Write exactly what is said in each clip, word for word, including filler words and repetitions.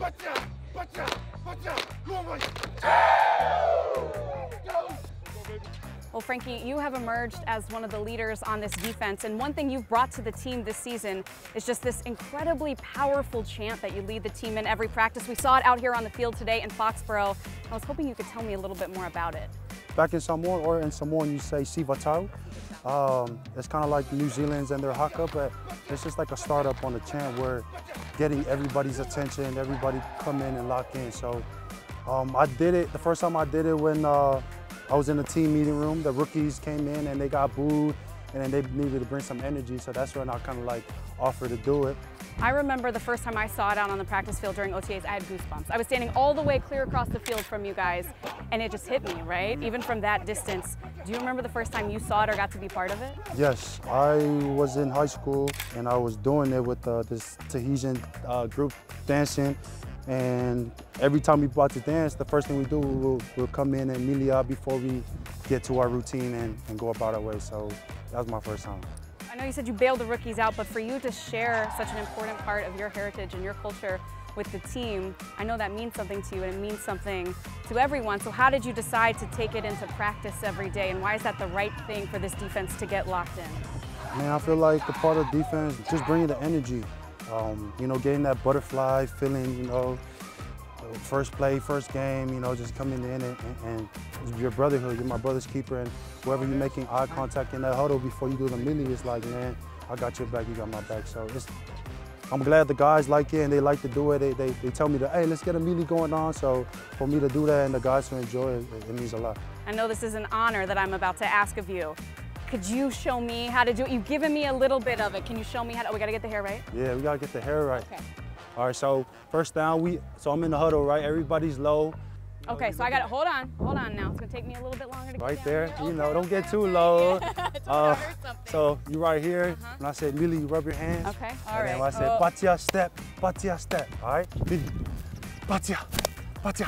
Well, Frankie, you have emerged as one of the leaders on this defense, and one thing you've brought to the team this season is just this incredibly powerful chant that you lead the team in every practice. We saw it out here on the field today in Foxborough. I was hoping you could tell me a little bit more about it. Back in Samoa, or in Samoan, you say Siva Tau. Um, it's kind of like New Zealand's and their haka, but it's just like a startup on the chant. We're getting everybody's attention, everybody come in and lock in. So um, I did it, the first time I did it when uh, I was in the team meeting room. The rookies came in and they got booed, and then they needed to bring some energy, so that's when I kind of like offered to do it. I remember the first time I saw it out on the practice field during O T As, I had goosebumps. I was standing all the way clear across the field from you guys, and it just hit me, right? Even from that distance. Do you remember the first time you saw it or got to be part of it? Yes, I was in high school, and I was doing it with uh, this Tahitian uh, group dancing. And every time we about to dance, the first thing we do, we'll, we'll come in and melia before we get to our routine and, and go about our way. So that was my first time. I know you said you bailed the rookies out, but for you to share such an important part of your heritage and your culture with the team, I know that means something to you and it means something to everyone. So how did you decide to take it into practice every day, and why is that the right thing for this defense to get locked in? Man, I feel like the part of defense, just bringing the energy. Um, you know, getting that butterfly feeling, you know, first play, first game, you know, just coming in and, and, and your brotherhood, you're my brother's keeper, and whoever you're making eye contact in that huddle before you do the melee, it's like, man, I got your back, you got my back. So it's, I'm glad the guys like it and they like to do it. They, they, they tell me that, hey, let's get a melee going on. So for me to do that and the guys to enjoy it, it, it means a lot. I know this is an honor that I'm about to ask of you. Could you show me how to do it? You've given me a little bit of it. Can you show me how to, oh, we gotta get the hair right? Yeah, we gotta get the hair right. Okay. All right, so first down, we, so I'm in the huddle, right? Everybody's low. You okay, know, so I gotta, hold on, hold on now. It's gonna take me a little bit longer to get right there, there, you know, okay, don't okay, get too okay. low. Don't uh, hurt something. So you right here, uh-huh. When I said melee, you rub your hands. Okay, all and right. And when I said oh. Patia step, patia step, all right? Patia, patia,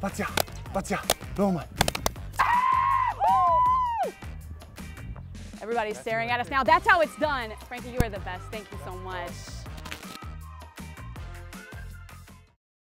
patia, patia, Roma. Everybody's staring at us now. That's how it's done. Frankie, you are the best. Thank you so much.